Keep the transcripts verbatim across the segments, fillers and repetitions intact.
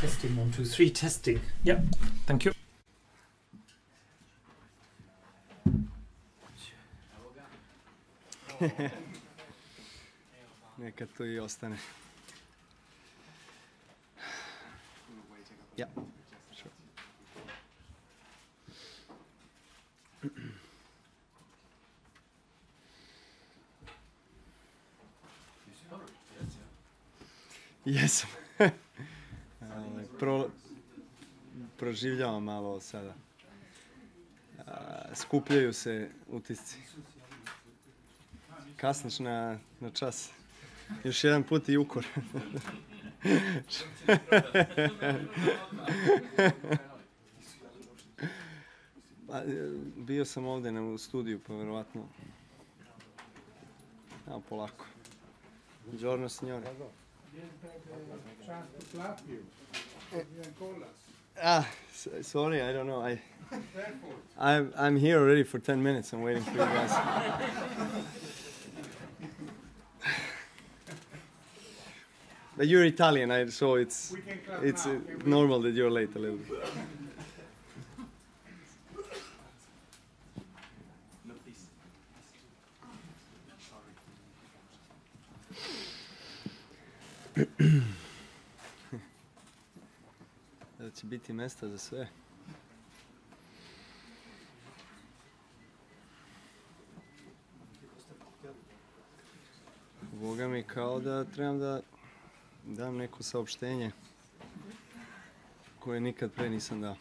Testing, one, two, three, testing. Yeah, thank you. Neka to I ostane. Yeah, sure. Yes. Pro, proživljavam malo sada. Skupljaju se utisci. Kasniš na, na čas. Još jedan put I ukor. Bio sam ovdje u studiju, pa verovatno. Evo, polako. Buongiorno, signore. Chance to clap you. Ah, sorry, I don't know. I, I'm, I'm here already for ten minutes. I'm waiting for you guys. But you're Italian, I, so it's it's uh, normal that you're late a little bit. Da će biti mjesta za sve. Boga mi kao da trebam da dam neko saopštenje koje nikad pre nisam dao.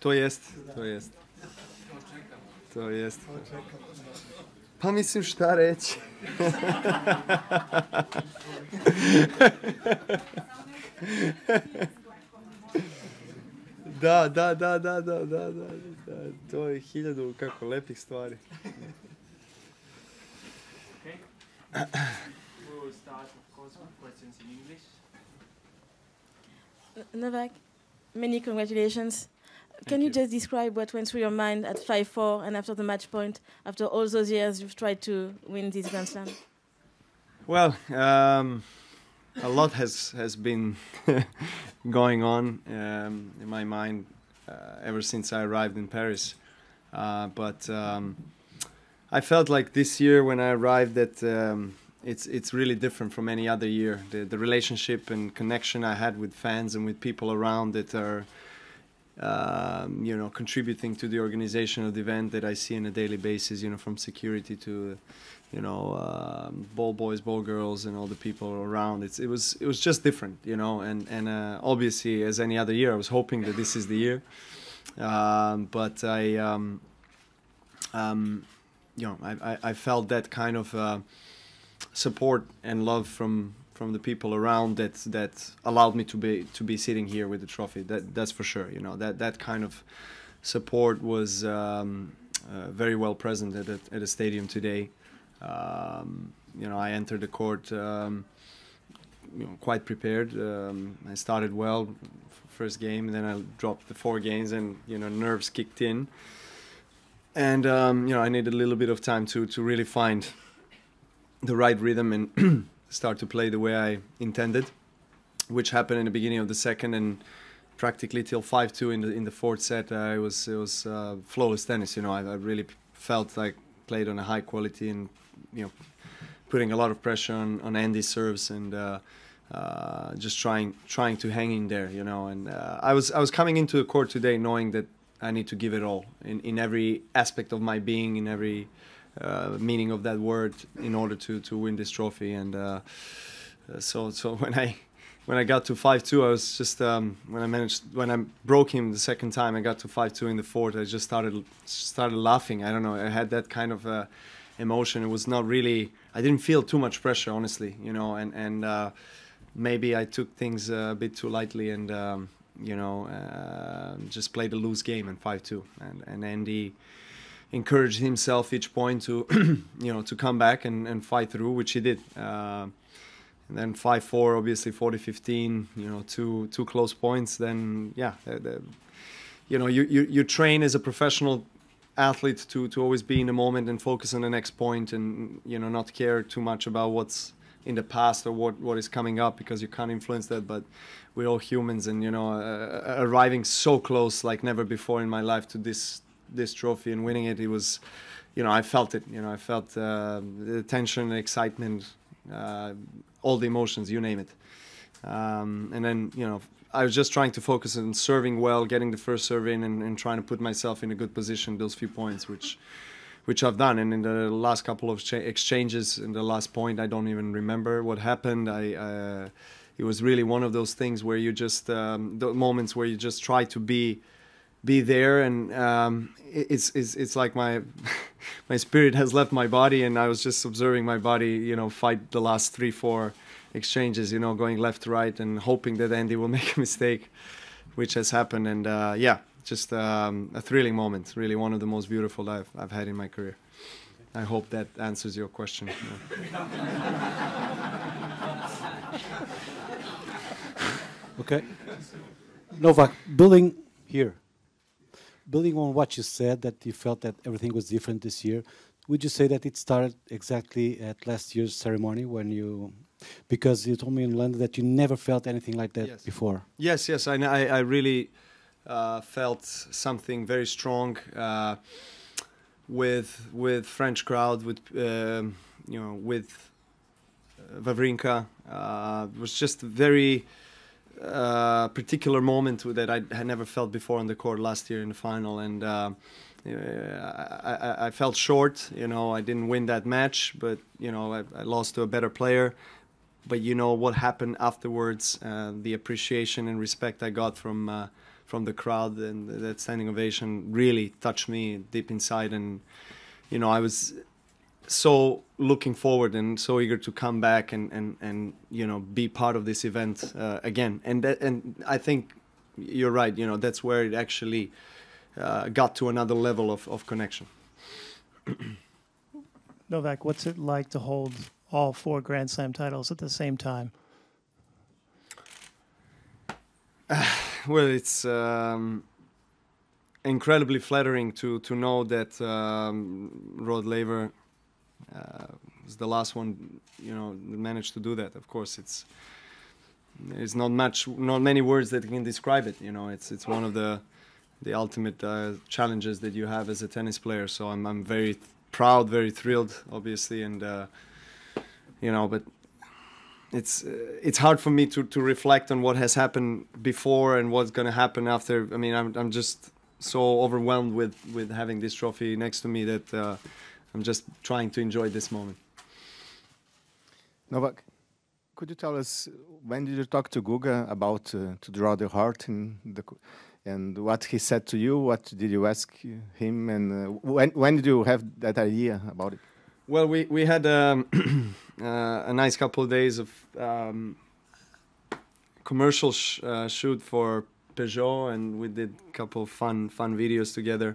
To jest, to jest. To jest. Pa mislim šta reći. Da, da, da, da, da, da, da. To je hiljadu kako lepih stvari. Okay. We will start, of course, with questions in English. Novak, many congratulations. Can you, you just describe what went through your mind at five four and after the match point, after all those years you've tried to win this Grand Slam? Well, um, a lot has, has been going on um, in my mind uh, ever since I arrived in Paris. Uh, but um, I felt like this year when I arrived that um, it's, it's really different from any other year. The, the relationship and connection I had with fans and with people around that are... Um, you know, contributing to the organization of the event that I see on a daily basis, you know, from security to, you know, uh, ball boys, ball girls, and all the people around. It's, it was, it was just different, you know, and, and uh, obviously, as any other year, I was hoping that this is the year. Um, but I, um, um, you know, I, I felt that kind of uh, support and love from from the people around that that allowed me to be to be sitting here with the trophy. That that's for sure. You know, that that kind of support was um, uh, very well present at a, at a stadium today. Um, you know, I entered the court um, you know, quite prepared. Um, I started well first game, then I dropped the four games, and you know, nerves kicked in. And um, you know, I needed a little bit of time to to really find the right rhythm and start to play the way I intended, which happened in the beginning of the second, and practically till five two in the in the fourth set, uh, it was it was uh, flawless tennis. You know, I, I really felt like played on a high quality, and you know, putting a lot of pressure on on Andy's serves, and uh, uh, just trying trying to hang in there. You know, and uh, I was I was coming into the court today knowing that I need to give it all in in every aspect of my being, in every Uh, meaning of that word, in order to to win this trophy. And uh, so so when I when I got to five two, I was just um, when I managed when I broke him the second time, I got to five two in the fourth. I just started started laughing. I don't know. I had that kind of uh, emotion. It was not really. I didn't feel too much pressure, honestly. You know, and and uh, maybe I took things a bit too lightly, and um, you know, uh, just played a loose game in five two. And and Andy encouraged himself each point to, you know, to come back and, and fight through, which he did. Uh, and then five four, obviously forty fifteen, you know, two two close points. Then yeah, they're, they're, you know, you, you you train as a professional athlete to to always be in the moment and focus on the next point, and you know, not care too much about what's in the past or what, what is coming up, because you can't influence that, but we're all humans, and, you know, uh, arriving so close like never before in my life to this this trophy and winning it, it was, you know, I felt it, you know, I felt uh, the tension, the excitement, uh, all the emotions, you name it. Um, and then, you know, I was just trying to focus on serving well, getting the first serve in, and, and trying to put myself in a good position, those few points, which which I've done. And in the last couple of exchanges, in the last point, I don't even remember what happened. I, uh, it was really one of those things where you just, um, the moments where you just try to be be there, and um, it's, it's, it's like my my spirit has left my body, and I was just observing my body, you know, fight the last three, four exchanges, you know, going left to right and hoping that Andy will make a mistake, which has happened. And uh, yeah, just um, a thrilling moment, really one of the most beautiful that I've, I've had in my career. I hope that answers your question. Yeah. Okay. Novak, building here, building on what you said, that you felt that everything was different this year, would you say that it started exactly at last year's ceremony when you... Because you told me in London that you never felt anything like that yes. before. Yes, yes, I, I really uh, felt something very strong uh, with with French crowd, with um, you know, with Wawrinka. Uh, it was just a very uh, particular moment that I had never felt before on the court last year in the final, and uh, I, I, I felt short. You know, I didn't win that match, but you know, I, I lost to a better player. But you know what happened afterwards, uh, the appreciation and respect I got from uh, from the crowd, and that standing ovation really touched me deep inside. And you know, I was so looking forward and so eager to come back and and, and you know, be part of this event uh, again. And that, and I think you're right. You know, that's where it actually uh, got to another level of of connection. Novak, what's it like to hold all four Grand Slam titles at the same time? Uh, well, it's um, incredibly flattering to to know that um, Rod Laver uh, was the last one, you know, managed to do that. Of course, it's there's not much, not many words that can describe it. You know, it's it's one of the the ultimate uh, challenges that you have as a tennis player. So I'm I'm very proud, very thrilled, obviously, and. Uh, You know, but it's uh, it's hard for me to to reflect on what has happened before and what's going to happen after. I mean, I'm I'm just so overwhelmed with with having this trophy next to me that uh, I'm just trying to enjoy this moment. Novak, could you tell us when did you talk to Guga about uh, to draw the heart in the, and what he said to you? What did you ask him, and uh, when when did you have that idea about it? Well, we we had um, uh, a nice couple of days of um, commercial sh uh, shoot for Peugeot, and we did a couple of fun fun videos together,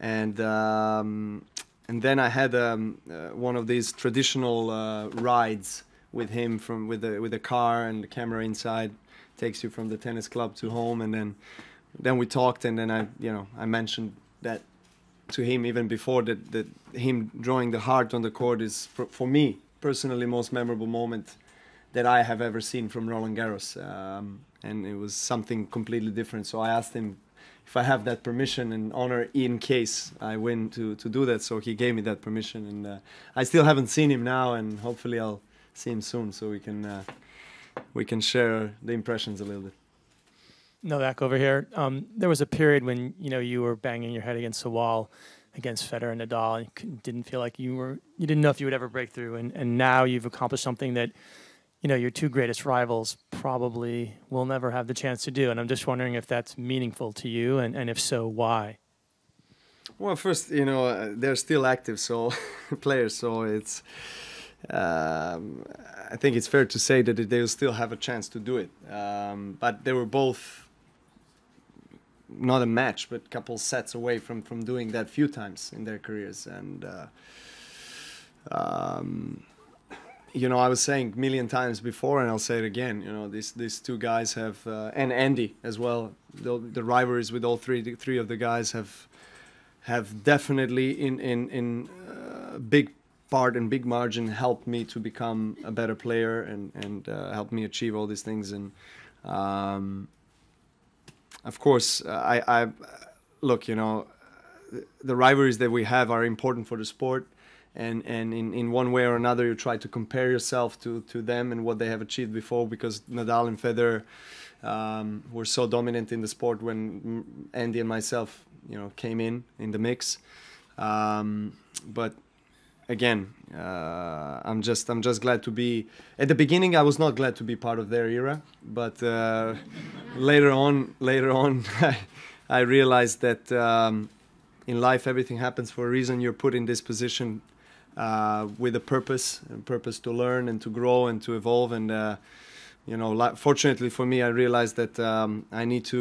and um, and then I had um, uh, one of these traditional uh, rides with him from with the with a car and the camera inside, takes you from the tennis club to home, and then then we talked, and then I you know I mentioned that to him even before that, that him drawing the heart on the court is, for, for me personally, most memorable moment that I have ever seen from Roland Garros, um, and it was something completely different. So I asked him if I have that permission and honor in case I win to to do that. So he gave me that permission, and uh, I still haven't seen him now, and hopefully I'll see him soon so we can uh, we can share the impressions a little bit. Novak, over here, um, there was a period when, you know, you were banging your head against the wall against Federer and Nadal, and you didn't feel like you were, you didn't know if you would ever break through. And, and now you've accomplished something that, you know, your two greatest rivals probably will never have the chance to do. And I'm just wondering if that's meaningful to you, and, and if so, why? Well, first, you know, uh, they're still active, so players, so it's... Um, I think it's fair to say that they'll still have a chance to do it. Um, but they were both... not a match, but a couple sets away from from doing that few times in their careers. And uh, um, you know, I was saying a million times before, and I'll say it again. You know, these these two guys have, uh, and Andy as well. The, the rivalries with all three the three of the guys have have definitely in in in uh, big part and big margin helped me to become a better player and, and uh, helped me achieve all these things. And um, of course, I, I look, you know, the rivalries that we have are important for the sport. And, and in, in one way or another, you try to compare yourself to, to them and what they have achieved before, because Nadal and Federer um, were so dominant in the sport when Andy and myself, you know, came in, in the mix. Um, but again, uh, I'm just, I'm just glad to be, at the beginning I was not glad to be part of their era, but uh, later on, later on I realized that um, in life everything happens for a reason. You're put in this position Uh, with a purpose, a purpose to learn and to grow and to evolve. And uh, you know, fortunately for me, I realized that um, I need to,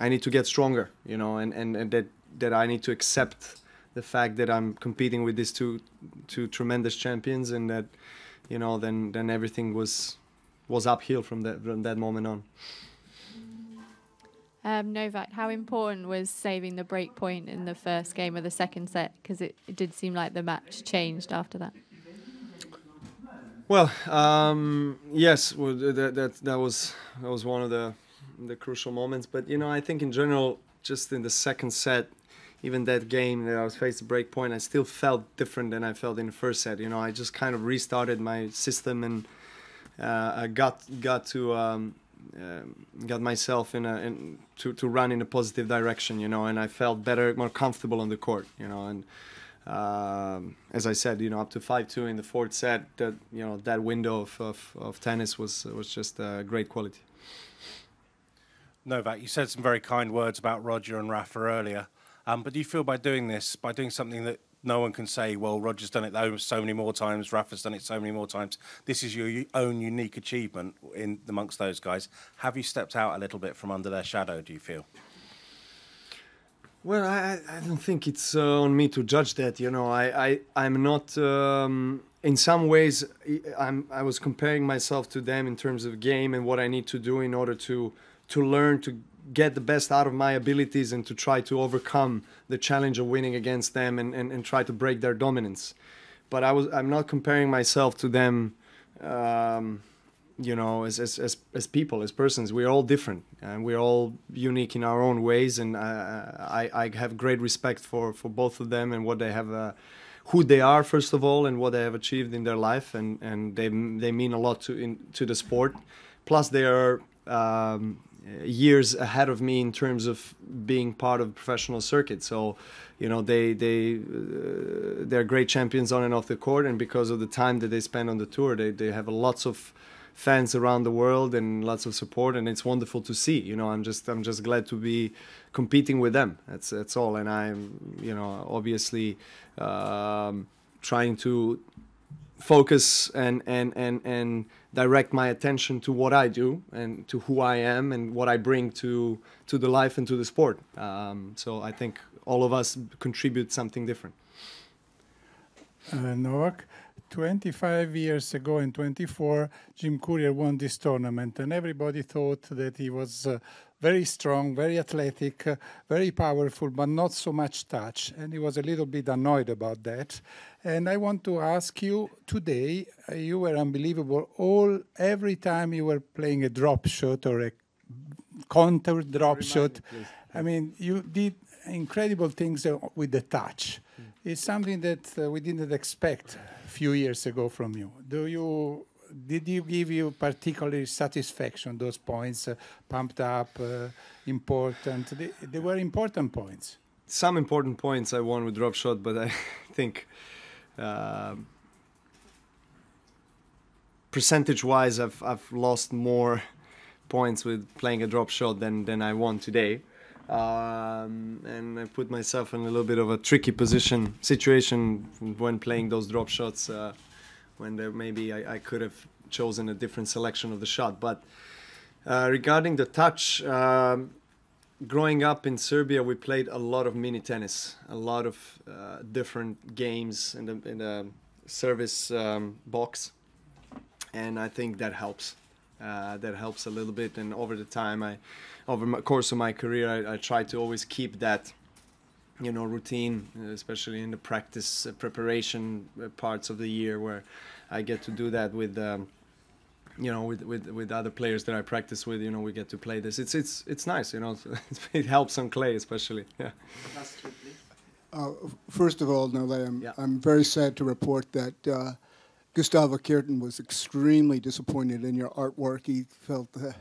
I need to get stronger. You know, and, and, and that that I need to accept the fact that I'm competing with these two, two tremendous champions, and that, you know, then then everything was, was uphill from that from that moment on. Um, Novak, how important was saving the break point in the first game of the second set? Because it, it did seem like the match changed after that. Well, um, yes, well, that, that, that, was, that was one of the, the crucial moments. But, you know, I think in general, just in the second set, even that game that I was faced the break point, I still felt different than I felt in the first set. You know, I just kind of restarted my system, and uh, I got, got to... Um, Um, got myself in a in, to to run in a positive direction, you know, and I felt better, more comfortable on the court, you know. And um, as I said, you know, up to five two in the fourth set, that, you know, that window of, of of tennis was was just uh, great quality. Novak, you said some very kind words about Roger and Rafa earlier, um, but do you feel by doing this, by doing something that no one can say, well, Roger's done it so many more times, Rafa's done it so many more times, this is your own unique achievement in amongst those guys. Have you stepped out a little bit from under their shadow, do you feel? Well, I, I don't think it's uh, on me to judge that, you know. I, I, I'm not... Um, in some ways, I'm, I was comparing myself to them in terms of game and what I need to do in order to, to learn, to get the best out of my abilities and to try to overcome the challenge of winning against them and, and, and try to break their dominance. But I was, I'm not comparing myself to them, um, you know, as, as, as, as people, as persons. We're all different and we're all unique in our own ways. And I, I, I have great respect for, for both of them and what they have, uh, who they are, first of all, and what they have achieved in their life. And, and they, they mean a lot to, in, to the sport. Plus they are... Um, years ahead of me in terms of being part of the professional circuit, so you know they they uh, they're great champions on and off the court, and because of the time that they spend on the tour, they they have lots of fans around the world and lots of support, and it's wonderful to see. You know, I'm just I'm just glad to be competing with them. That's that's all, and I'm you know obviously um, trying to focus and and and and. direct my attention to what I do and to who I am and what I bring to to the life and to the sport. Um, so I think all of us contribute something different. Uh, Novak, twenty-five years ago in twenty-four, Jim Courier won this tournament, and everybody thought that he was uh, very strong, very athletic, uh, very powerful, but not so much touch. And he was a little bit annoyed about that. And I want to ask you, today, uh, you were unbelievable. All, every time you were playing a drop shot or a counter drop Remind shot, me, I mean, you did incredible things uh, with the touch. Mm. It's something that uh, we didn't expect a few years ago from you. Do you... Did you give you particular satisfaction, those points, uh, pumped up, uh, important? They, they were important points. Some important points I won with drop shot, but I think uh, percentage-wise I've, I've lost more points with playing a drop shot than, than I won today. Um, and I put myself in a little bit of a tricky position, situation when playing those drop shots. Uh, when there maybe I, I could have chosen a different selection of the shot. But uh, regarding the touch, um, growing up in Serbia, we played a lot of mini tennis, a lot of uh, different games in the, in the service um, box. And I think that helps. Uh, that helps a little bit. And over the time, I, over the course of my career, I, I try to always keep that you know, routine, especially in the practice uh, preparation parts of the year, where I get to do that with, um, you know, with, with with other players that I practice with. You know, we get to play this. It's it's it's nice. You know, it helps on clay especially. Yeah. Last two, please. Uh, first of all, Nole, I'm, yeah. I'm very sad to report that uh, Gustavo Kuerten was extremely disappointed in your artwork. He felt uh,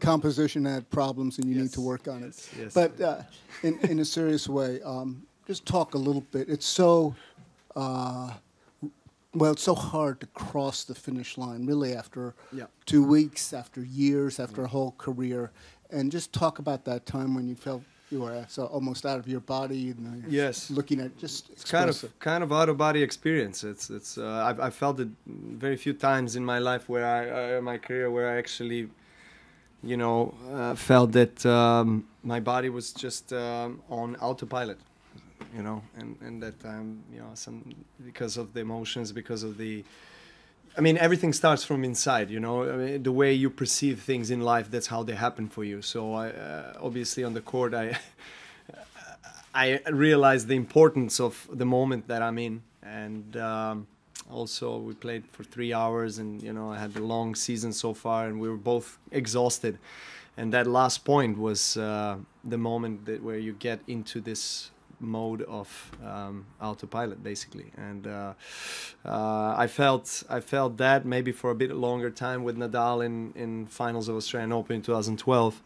composition had problems, and you yes, need to work on yes, it. Yes, but uh, in, in a serious way, um, just talk a little bit. It's so, uh, well, it's so hard to cross the finish line, really, after yeah. two weeks, after years, after yeah. a whole career. And just talk about that time when you felt you were so almost out of your body. And yes, looking at just it's kind of it. kind of out of body experience. It's it's uh, I've, I've felt it very few times in my life where I uh, my career where I actually. You know, uh, felt that um, my body was just um, on autopilot, you know, and, and that time, you know, some because of the emotions, because of the, I mean, everything starts from inside, you know, I mean, the way you perceive things in life, that's how they happen for you. So I, uh, obviously on the court, I, I realized the importance of the moment that I'm in. And um, also we played for three hours, and you know, I had a long season so far, and we were both exhausted, and that last point was uh, the moment that where you get into this mode of um, autopilot basically. And uh, uh, I felt I felt that maybe for a bit longer time with Nadal in, in finals of Australian Open in two thousand twelve,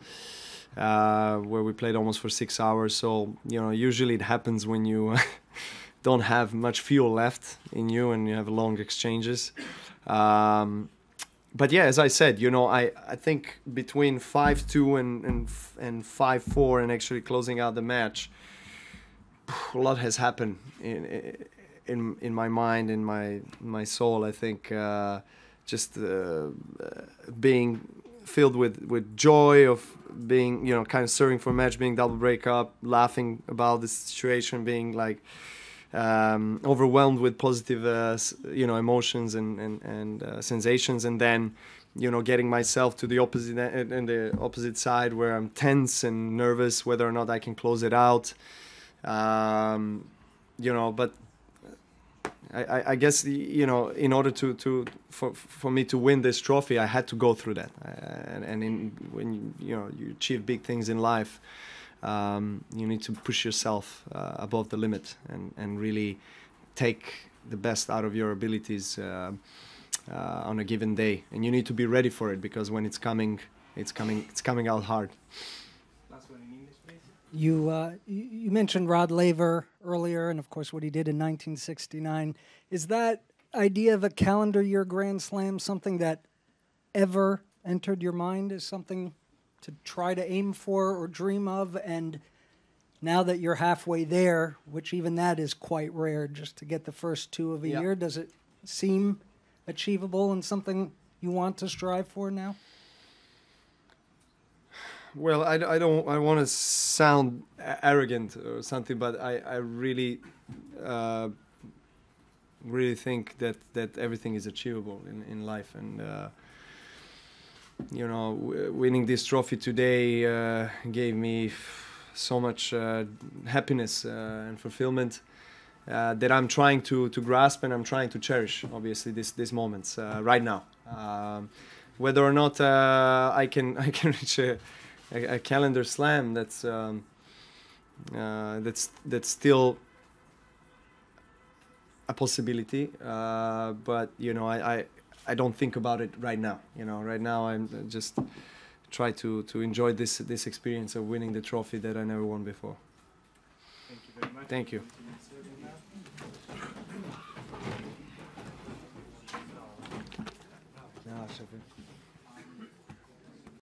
uh, where we played almost for six hours. So you know, usually it happens when you don't have much fuel left in you and you have long exchanges. Um, but yeah, as I said, you know, I, I think between five two and, and, and five four and actually closing out the match, a lot has happened in, in, in my mind, in my, in my soul. I think uh, just uh, being filled with, with joy of being, you know, kind of serving for a match, being double break up, laughing about the situation, being like, Um, overwhelmed with positive, uh, you know, emotions and and, and uh, sensations, and then, you know, getting myself to the opposite and the opposite side where I'm tense and nervous whether or not I can close it out, um, you know. But I, I, I guess, you know, in order to to for for me to win this trophy, I had to go through that. And, and in, when you know you achieve big things in life, Um, you need to push yourself uh, above the limit and, and really take the best out of your abilities uh, uh, on a given day. And you need to be ready for it, because when it's coming, it's coming, it's coming out hard. Last one in English, please. You, uh, you mentioned Rod Laver earlier, and of course what he did in nineteen sixty-nine. Is that idea of a calendar year Grand Slam something that ever entered your mind as something to try to aim for or dream of? And now that you're halfway there, which even that is quite rare, just to get the first two of a yeah. year, does it seem achievable and something you want to strive for now? Well, I, I don't I want to sound arrogant or something, but I, I really uh, really think that, that everything is achievable in, in life. And uh, you know, w winning this trophy today uh, gave me so much uh, happiness uh, and fulfillment uh, that I'm trying to, to grasp, and I'm trying to cherish, obviously, this, these moments uh, right now. Um, whether or not uh, I can I can reach a, a, a calendar slam, that's um, uh, that's that's still a possibility. Uh, but you know, I. I I don't think about it right now. You know, right now I'm just try to to enjoy this this experience of winning the trophy that I never won before. Thank you very much. Thank you. Thank you.